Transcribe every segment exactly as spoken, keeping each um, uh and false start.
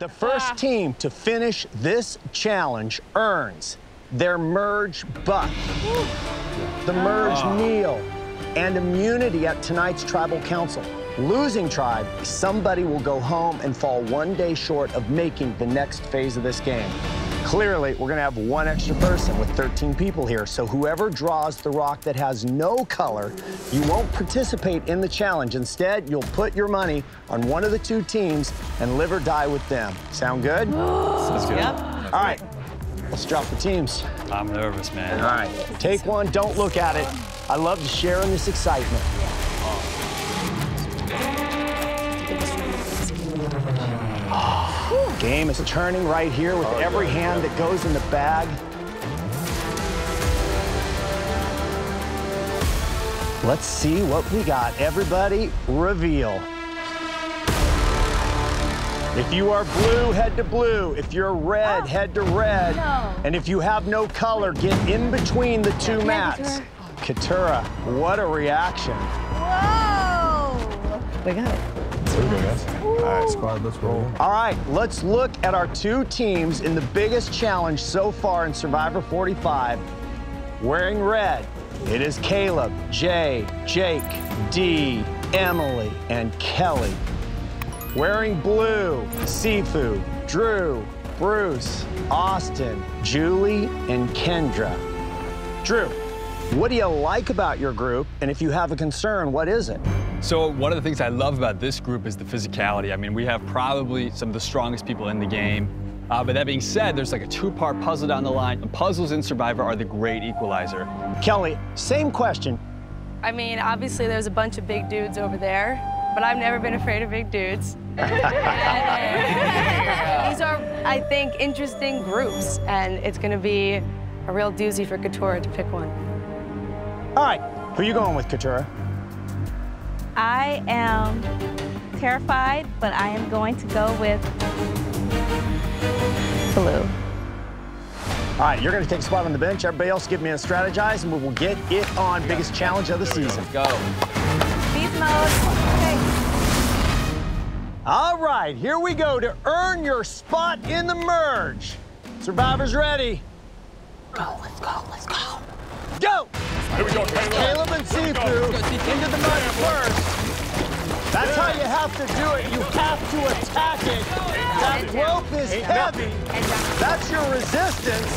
The first ah. team to finish this challenge earns their merge buck, the merge ah. meal, and immunity at tonight's tribal council. Losing tribe, somebody will go home and fall one day short of making the next phase of this game. Clearly, we're gonna have one extra person with thirteen people here, so whoever draws the rock that has no color, you won't participate in the challenge. Instead, you'll put your money on one of the two teams and live or die with them. Sound good? Sounds good. Yep. All right, let's drop the teams. I'm nervous, man. All right, take one, don't look at it. I love to share in this excitement. Game is turning right here with oh, every yeah, hand yeah. that goes in the bag. Let's see what we got. Everybody, reveal. If you are blue, head to blue. If you're red, oh. head to red. No. And if you have no color, get in between the two yeah, mats. Katurah, what a reaction. Whoa! We got it. All right, squad, let's roll. All right, let's look at our two teams in the biggest challenge so far in Survivor forty-five. Wearing red, it is Caleb, Jay, Jake, Dee, Emily, and Kelly. Wearing blue, Sifu, Drew, Bruce, Austin, Julie, and Kendra. Drew, what do you like about your group? And if you have a concern, what is it? So one of the things I love about this group is the physicality. I mean, we have probably some of the strongest people in the game. Uh, but that being said, there's like a two-part puzzle down the line. The puzzles in Survivor are the great equalizer. Kelly, same question. I mean, obviously there's a bunch of big dudes over there, but I've never been afraid of big dudes. These are, I think, interesting groups, and it's gonna be a real doozy for Katurah to pick one. All right, who are you going with, Katurah? I am terrified, but I am going to go with blue. All right, you're going to take a spot on the bench. Everybody else give me a strategize, and we will get it on. Biggest challenge of the season. Go. Beast mode. Okay. All right, here we go to earn your spot in the merge. Survivors ready. Go, let's go, let's go. Go! Here we go, Caleb. Caleb and Sifu into the mud first. That's how you have to do it. You have to attack it. That rope is heavy. That's your resistance.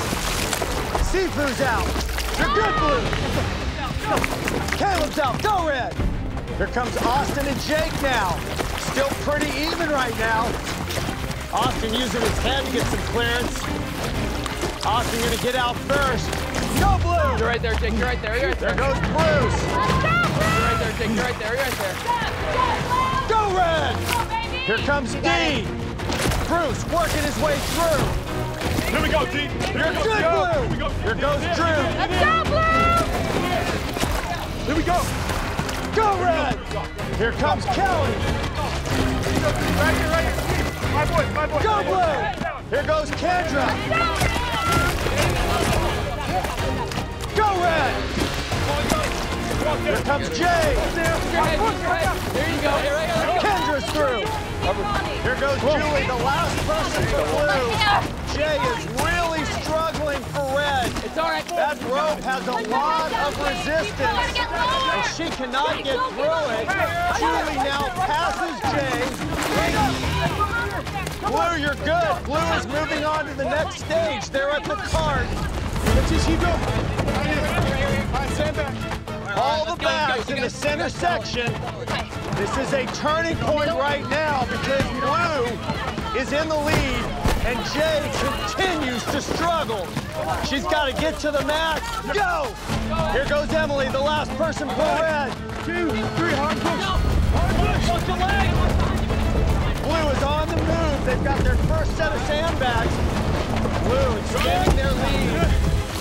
Sifu's out. You're good, blue. Caleb's out. Go, red. Here comes Austin and Jake now. Still pretty even right now. Austin using his head to get some clearance. Austin gonna get out first. Go, blue! You're right there, Jake. You're right there. You're right there. There goes Bruce. Let's go, Bruce! You're right there, Jake. You're right there. You're right there. Go, go, go red! Go, baby! Here comes Dee. Bruce working his way through. Here we go, Dee. Here goes Blue. Here we go. Here goes Drew. Let's go, Blue! Here we go. Go, red! Here comes Kelly. Right here, right here. My boy, my boy. Go, Blue! Here goes Kendra. Go, red! Here comes Jay! There you go. Kendra's through. Here goes Julie, the last person for blue. Jay is really struggling for red. It's all right. That rope has a lot of resistance, and she cannot get through it. Julie now passes Jay. Blue, you're good. Blue is moving on to the next stage. They're at the cart. All the bags in the center section. This is a turning point right now because blue is in the lead and Jay continues to struggle. She's got to get to the mat. Go! Here goes Emily, the last person for red. Two, three, hard push. Blue is on the move. They've got their first set of sandbags. Blue is getting their lead.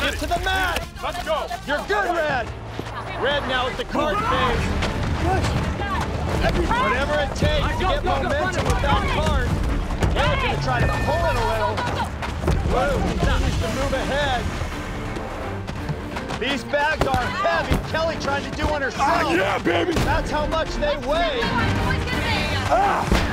Get to the mat! Let's go! You're good, red! Red now at the card phase. Whatever it takes to get momentum with that card. Now it's gonna try to pull it a little. Blue continues to move ahead. These bags are heavy. Kelly tried to do on herself. Oh, yeah, baby! That's how much they weigh. Ah.